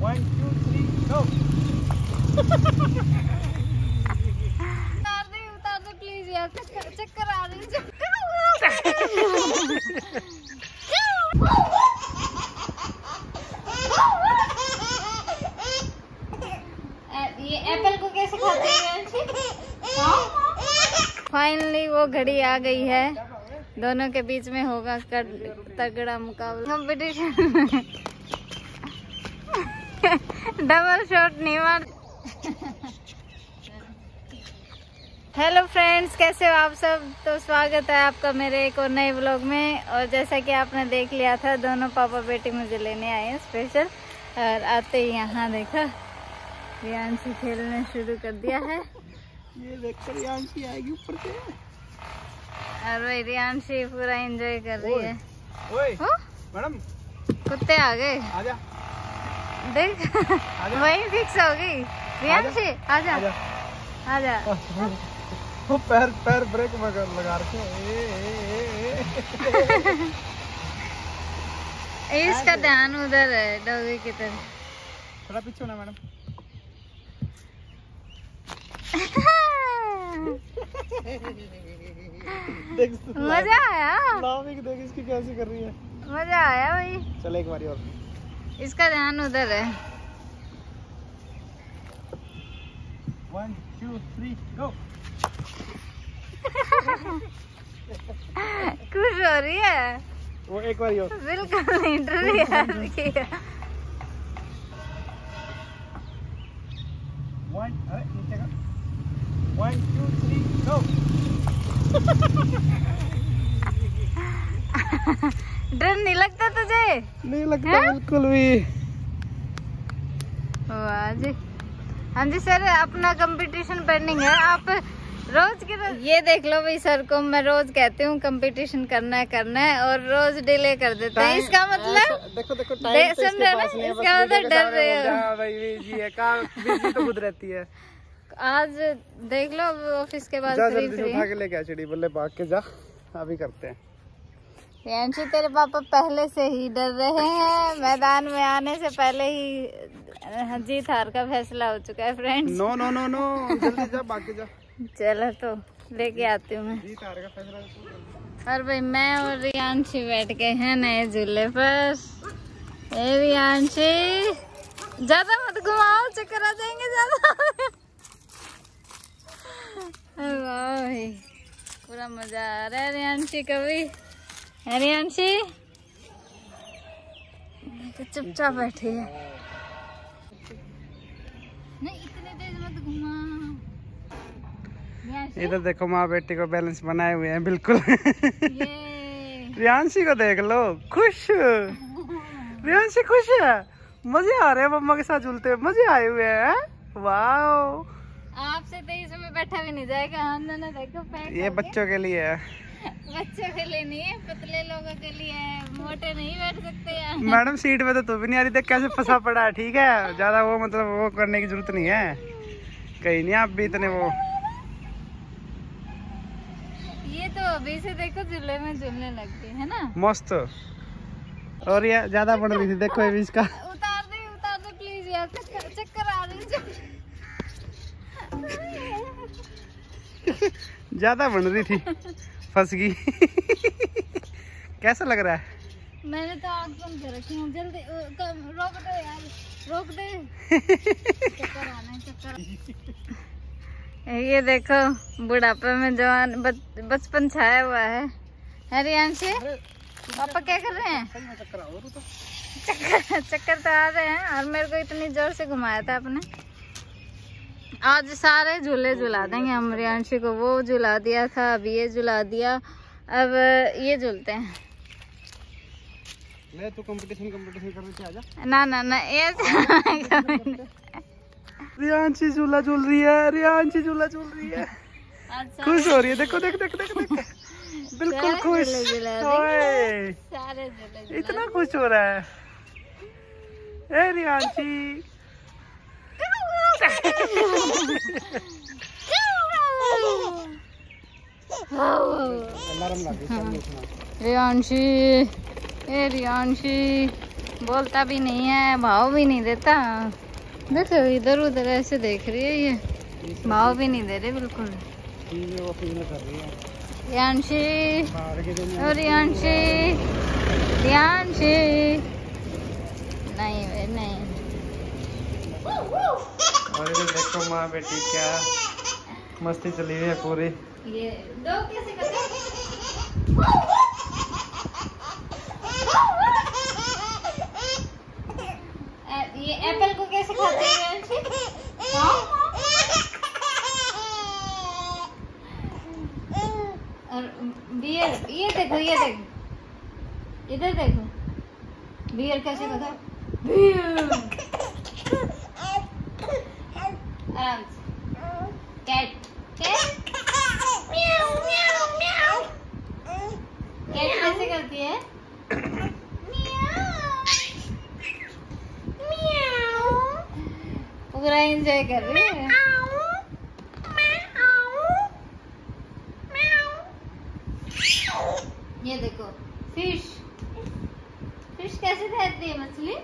Please यार चक्कर आ रही है। ये एप्पल को कैसे खाते हैं? फाइनली वो घड़ी आ गई है, दोनों के बीच में होगा तगड़ा मुकाबला कंपटीशन। डबल शॉट नहीं मार। हेलो फ्रेंड्स, कैसे हो आप सब? तो स्वागत है आपका मेरे एक और नए ब्लॉग में। और जैसा कि आपने देख लिया था, दोनों पापा बेटी मुझे लेने आए हैं स्पेशल। और आते ही यहाँ देखा रियांश खेलने शुरू कर दिया है। ये देखकर रियांश आएगी ऊपर से। और भाई रियांश पूरा एंजॉय कर रही है। ओए मैडम कुत्ते आ गए, आजा देख। वही फिक्स हो गई रियांश, आजा आजा। वो पैर पैर ब्रेक लगा रखे। इसका ध्यान उधर है डॉगी की तरफ, थोड़ा पीछे होना मैडम। मजा आया, देख इसकी कैसे कर रही है। मजा आया भाई। चल एक बारी और, इसका ध्यान उधर है। 1 2 3 गो। खुश हो रही है वो। एक बारी और, बिल्कुल इंटरव्यू है। 1 2 3 गो। डर नहीं लगता तुझे? नहीं लगता बिल्कुल भी। वाह जी, हाँ जी सर, अपना कंपटीशन पेंडिंग है। आप रोज के रोज ये देख लो भाई, सर को मैं रोज कहती हूँ कंपटीशन करना है करना है, और रोज डिले कर देते हैं। इसका मतलब देखो देखो टाइम तो इसके पास नहीं है, इसका मतलब डर रहे हो भाई। बिजी है काम, बिजी तो खुद रहती है। आज देख लो ऑफिस के बाद फ्री फ्री उठा के लेके आ चिड़ी, बोले भाग के जा अभी करते हैं। रियांशी तेरे पापा पहले से ही डर रहे हैं, मैदान में आने से पहले ही जीत हार का फैसला हो चुका है friends. No no no no, जल्दी जा भाग के जा। चलो तो लेके आती हूँ मैं। और भाई मैं और रियांशी बैठ के हैं नए झूले पर। ए रियांशी ज्यादा मत घुमाओ, चक्कर आ जाएंगे ज्यादा। वाह भाई पूरा मजा आ रहा है रियांशी का भी। रियांशी तो चुपचाप बैठी है। नहीं इतने तेज मत घुमा। इधर देखो माँ बेटी को बैलेंस बनाए हुए हैं बिल्कुल। रियांशी को देख लो, खुश। रियांशी खुश है, मजे आ रहे हैं मम्मा के साथ झूलते हुए, मजे आए हुए हैं। वाओ, आपसे तो इसमें बैठा भी नहीं जाएगा। हम दोनों देखो पैक, ये बच्चों के लिए है। बच्चों के लिए नहीं है, पतले लोगों के लिए है, मोटे नहीं बैठ सकते यार। मैडम सीट में तो तू भी नहीं आ रही, देख कैसे फंसा पड़ा है। ठीक है, ज्यादा वो मतलब वो करने की जरूरत नहीं है, कहीं नहीं आप भी इतने वो। ये तो अभी से देखो झूले में झूलने लगती है ना, मस्त। और ये ज्यादा बढ़ रही थी देखो, ये इसका उतार दे प्लीज यार, चक्कर आ रही। ज्यादा बढ़ रही थी, फंस गई। कैसा लग रहा है? मैंने तो आग बंद कर रखी हूँ, जल्दी रोक दो यार, रोक दे। चक्कर आना है, चक्कर। ये देखो बुढ़ापे में जवान बचपन छाया हुआ है। रियांशी पापा क्या कर रहे हैं? चक्कर तो आ रहे हैं। और मेरे को इतनी जोर से घुमाया था आपने। आज सारे झूले झुला देंगे हम रियांशी को। वो झुला दिया था, अब ये झुला दिया, अब ये झूलते हैं। ले तू कंपटीशन करने से आजा। ना ना ना, ये रियांशी झूला झूल रही है, रियांशी झूला झूल रही है। खुश हो रही है, देखो देख देख देख देख, बिल्कुल खुश। ओए इतना खुश हो रहा है। ए रियांशी रियांशी ए रियांशी बोलता भी नहीं है, भाव भी नहीं देता। देखो इधर उधर ऐसे देख रही है, ये भाव भी नहीं दे रहे बिल्कुल। नहीं और देखो माँ बेटी क्या मस्ती चली हुई है पूरी। ये दो कैसे करते? ये एप्पल को कैसे खाते हैं? और ये देखो इधर देखो, बियर कैसे खाता है? आराम से कैट म्याऊ म्याऊ म्याऊ। कैट कैसे करती है? पूरा एंजॉय कर रही है। ये देखो फिश कैसे तैरती है, मछली।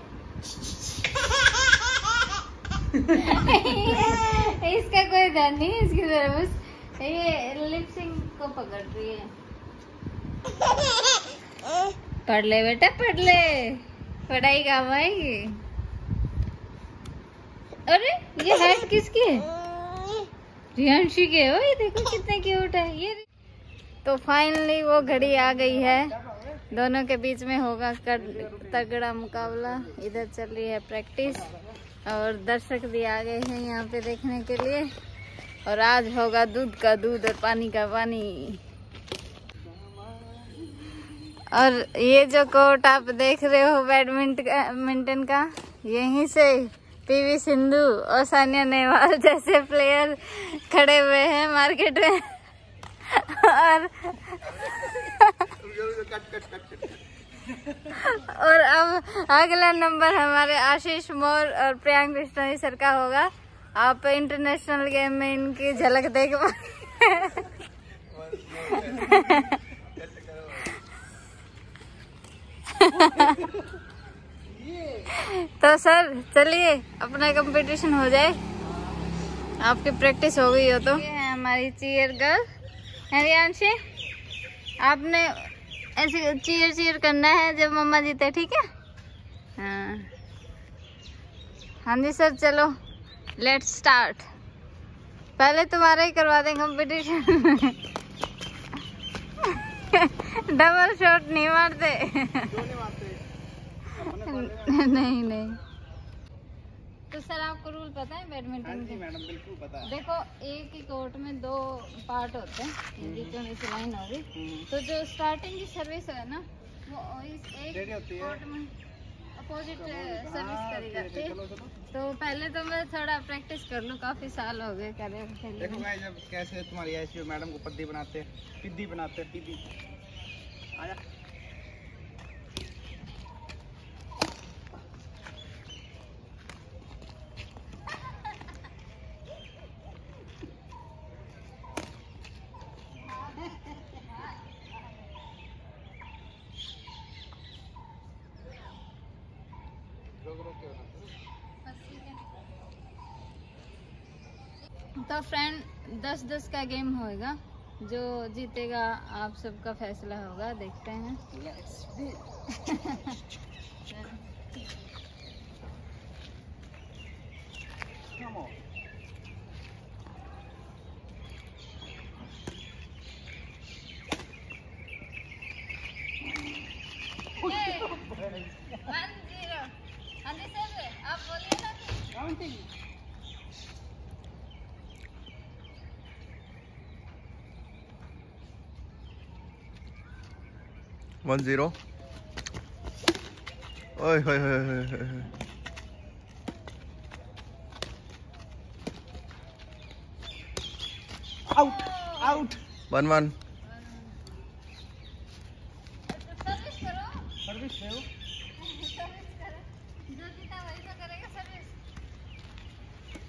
इसका कोई डर नहीं, इसकी तरह बस ये लिपसिंग को पकड़ रही है। पढ़ ले बेटा, पढ़ ले, पढ़ाई काम आएगी। अरे ये हैट किसकी है? रियांशी के। ओ ये देखो कितना क्यूट है ये। तो फाइनली वो घड़ी आ गई है, दोनों के बीच में होगा तगड़ा मुकाबला। इधर चल रही है प्रैक्टिस और दर्शक भी आ गए हैं यहाँ पे देखने के लिए। और आज होगा दूध का दूध और पानी का पानी। और ये जो कोर्ट आप देख रहे हो बैडमिंटन का, यहीं से पीवी सिंधु और सानिया नेहवाल जैसे प्लेयर खड़े हुए हैं मार्केट में। और अब अगला नंबर हमारे आशीष मोर और प्रियंक मिश्रा सर का होगा। आप इंटरनेशनल गेम में इनकी झलक देख पाए। तो सर चलिए अपना कंपटीशन हो जाए। आपकी प्रैक्टिस हो गई हो तो। ये है हमारी चीयर गर्ल हरियांशी, आपने ऐसे चीयर चीयर करना है जब मम्मा जीते, ठीक है? हाँ हाँ जी सर, चलो लेट्स स्टार्ट। पहले तुम्हारा ही करवा दें कंपटीशन। डबल शॉट नहीं मारते। नहीं नहीं। तो सर आपको रूल पता है बैडमिंटन के? मैडम बिल्कुल पता है। देखो एक ही कोर्ट में दो पार्ट होते हैं, बीच में से लाइन हो रही। तो जो स्टार्टिंग की सर्विस है ना, वो इस एक कोर्ट में अपोजिट सर्विस करेगा। तो पहले तो मैं थोड़ा प्रैक्टिस कर लूँ, काफी साल हो गए करें। देखो मैं जब कैसे तुम्हारी आईसीयू मैडम को पद्दी बनाते, पिद्दी बनाते, पिद्दी। तो फ्रेंड 10-10 का गेम होएगा, जो जीतेगा आप सबका फैसला होगा। देखते हैं। आप बोलिए। ओए होए होए। Out out. 1-1। सर्विस करो। सर्विस करो। जो जीता वही तो करेगा सर्विस।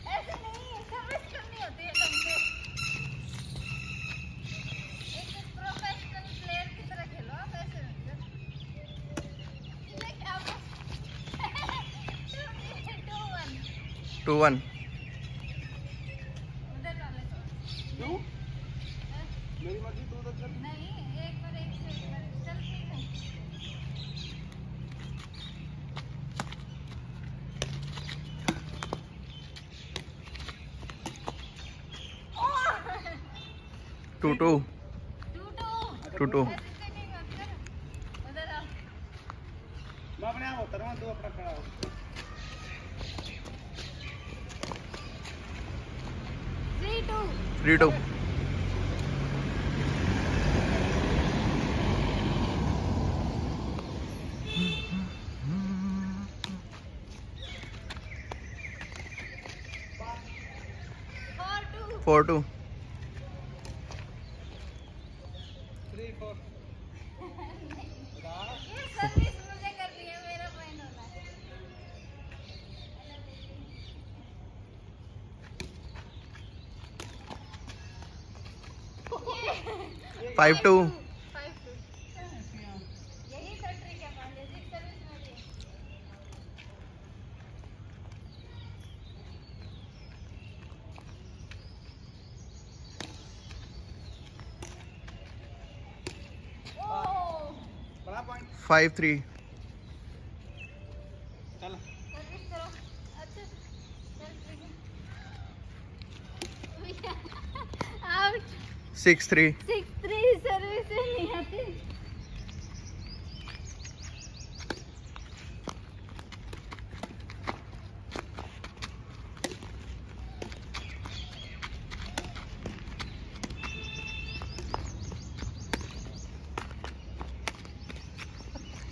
ऐसे नहीं, सर्विस करनी होती है तुमको। 2-1। Two two. Three two। Four two। Five three. Six three. Service नहीं आती।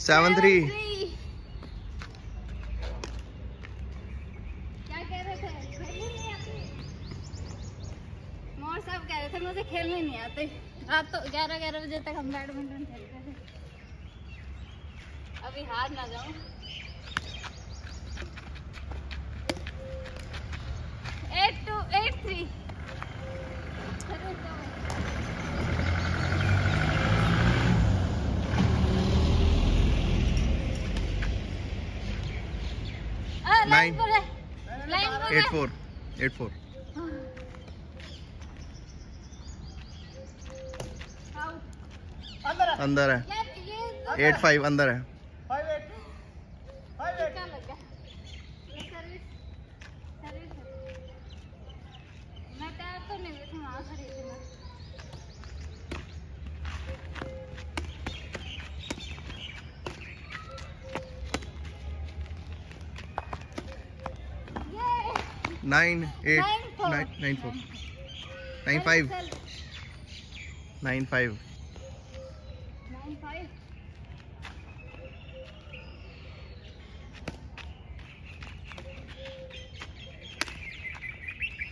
7-3। क्या कह रहे थे? खेलने नहीं आती। मोर साहब कह रहे थे मुझे खेलने नहीं आते। रात तो 11-11 बजे तक हम बैडमिंटन खेलते थे। अभी हार ना जाऊं। 8-3। लाइन पर है। लाइन पर है। 8-4। अंदर है। 8-5 अंदर है। 9-8, 9-4, 9-5, 9-5।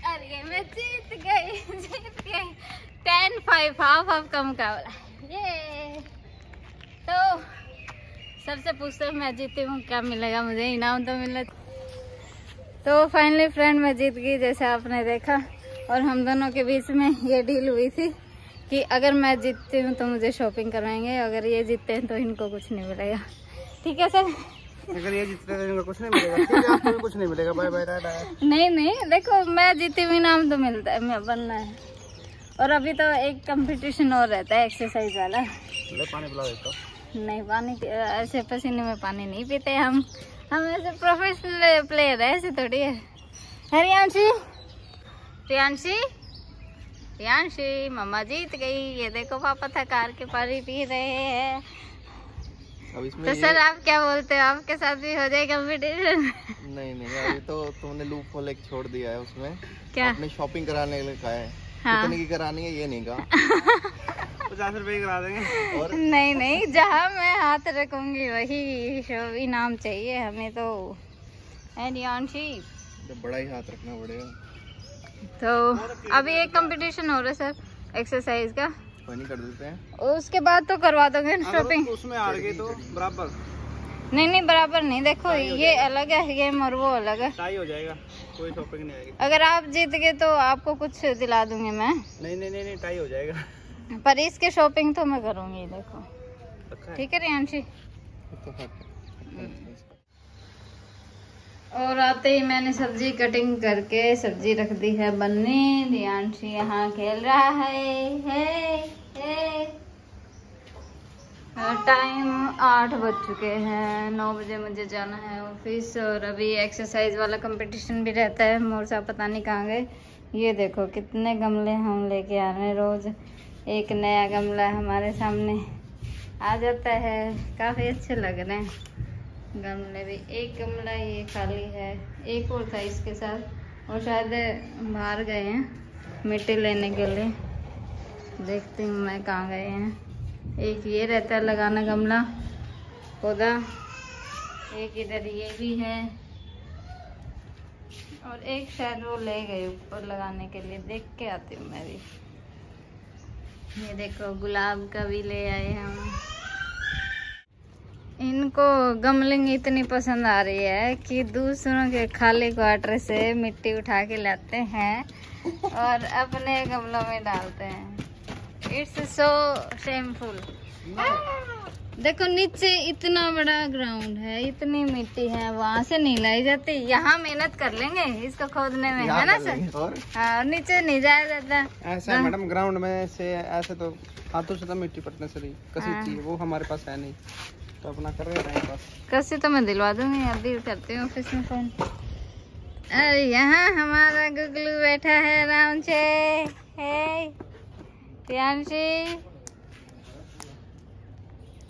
अरे मैं जीत गई। 10-5 हाफ कम का वाला। ये तो सबसे पूछते हैं मैं जीती हूँ क्या मिलेगा मुझे, इनाम तो मिले। तो फाइनली फ्रेंड मैं जीत गई, जैसे आपने देखा। और हम दोनों के बीच में ये डील हुई थी कि अगर मैं जीतती हूँ तो मुझे शॉपिंग करवाएंगे, अगर ये जीतते हैं तो इनको कुछ नहीं मिलेगा। ठीक है सर? अगर ये जीतते हैं तो इनको कुछ नहीं मिलेगा। आपको भी कुछ नहीं मिलेगा। Bye bye Tata. नहीं, देखो मैं जीती हुई नाम तो मिलता है, मैं बनना है। और अभी तो एक कम्पिटिशन और रहता है एक्सरसाइज वाला। पानी पिलाओ इसको। नहीं, पानी ऐसे पसीने में पानी नहीं पीते हम ऐसे प्रोफेशनल प्लेयर है, ऐसे थोड़ी है। प्रियांशी मम्मा जीत गई। ये देखो पापा थकार के पानी पी रहे हैं। तो सर आप क्या बोलते हो, आपके साथ भी हो जाए कम्पिटिशन? नहीं, अभी तो तुमने लूप होल एक छोड़ दिया है उसमें। क्या आपने शॉपिंग कराने के लिए कहा है? हाँ। कितने की करानी है ये नहीं कहा। 50 रुपए करा देंगे। और नहीं, जहाँ मैं हाथ रखूंगी वही सब इनाम चाहिए हमें तो। बड़ा ही हाथ रखना पड़ेगा। तो अभी एक कंपटीशन हो रहा है सर एक्सरसाइज का, वही कर देते हैं। उसके बाद तो करवा दोगे शॉपिंग। उसमें हार गए तो बराबर? नहीं, बराबर नहीं। देखो ये अलग है गेम और वो अलग है। टाई हो जाएगा, कोई शॉपिंग नहीं आएगी। अगर आप जीत गए तो आपको कुछ दिला दूंगी मैं। नहीं, टाई हो जाएगा। पर इसके शॉपिंग तो मैं करूंगी। देखो ठीक है रियांशी। और आते ही मैंने सब्जी कटिंग करके सब्जी रख दी है बनने। दियांशी यहाँ खेल रहा है। टाइम 8 बज चुके हैं। 9 बजे मुझे जाना है ऑफिस और अभी एक्सरसाइज वाला कंपटीशन भी रहता है। मोर साहब पता नहीं कहाँ गए। ये देखो कितने गमले हम लेके आ रहे हैं। रोज़ एक नया गमला हमारे सामने आ जाता है। काफ़ी अच्छे लग रहे हैं गमले भी। एक गमला ये खाली है, एक और था इसके साथ, और शायद बाहर गए हैं मिट्टी लेने के लिए। देखती हूँ मैं कहाँ गए हैं। एक ये रहता है लगाना गमला पौधा, एक इधर ये भी है, और एक शायद वो ले गए ऊपर लगाने के लिए। देख के आती हूँ मैं भी। ये देखो गुलाब का भी ले आए हम। इनको गमलिंग इतनी पसंद आ रही है कि दूसरों के खाली क्वार्टर से मिट्टी उठा के लाते हैं और अपने गमलों में डालते हैं। It's so shameful. देखो नीचे इतना बड़ा ग्राउंड है, इतनी मिट्टी है, वहाँ से नहीं लाई जाती। यहाँ मेहनत कर लेंगे इसको खोदने में, है ना सर? और नीचे नहीं जाया जाता। ऐसा मैडम ग्राउंड में से ऐसे तो हाथों से तो मिट्टी पटने से रही कसी, वो हमारे पास है नहीं तो अपना कर रहे हैं। कसी तो मैं दिलवा दूंगी, अभी करती हूँ ऑफिस में फोन। अरे यहाँ हमारा गुगलू बैठा है आराम से।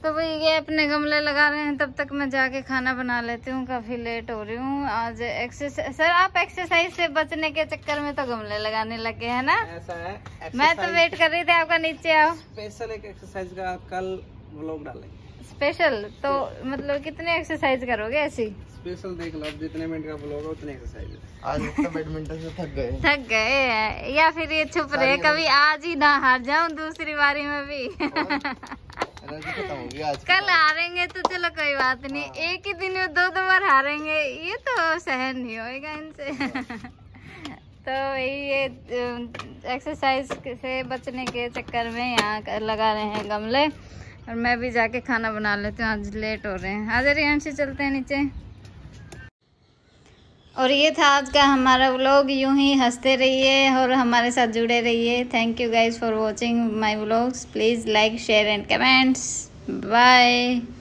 तो भाई ये अपने गमले लगा रहे हैं, तब तक मैं जाके खाना बना लेती हूँ। काफ़ी लेट हो रही हूँ आज। एक्सरसाइज सर, आप एक्सरसाइज से बचने के चक्कर में तो गमले लगाने लगे हैं ना? ऐसा है, मैं तो वेट कर रही थी आपका। नीचे आओ। स्पेशल एक एक्सरसाइज का कल व्लॉग डालेंगे। स्पेशल तो मतलब कितने एक्सरसाइज करोगे ऐसी? स्पेशल देख लो, जितने मिनट का व्लॉग है उतने एक्सरसाइज। आज तो बैडमिंटन से थक गए हैं, या फिर ये छुप रहे कभी आज ही ना हार जाऊं दूसरी बारी में भी। आज कल हारेंगे तो चलो कोई बात नहीं। एक ही दिन में 2-2 बार हारेंगे ये तो सहन नहीं होगा इनसे। तो ये एक्सरसाइज से बचने के चक्कर में यहाँ लगा रहे हैं गमले, और मैं भी जाके खाना बना लेती हूँ। आज लेट हो रहे हैं। आज रिहान से चलते हैं नीचे। और ये था आज का हमारा व्लॉग। यूं ही हंसते रहिए और हमारे साथ जुड़े रहिए। Thank you guys for watching my vlogs. Please like, share and comments. Bye.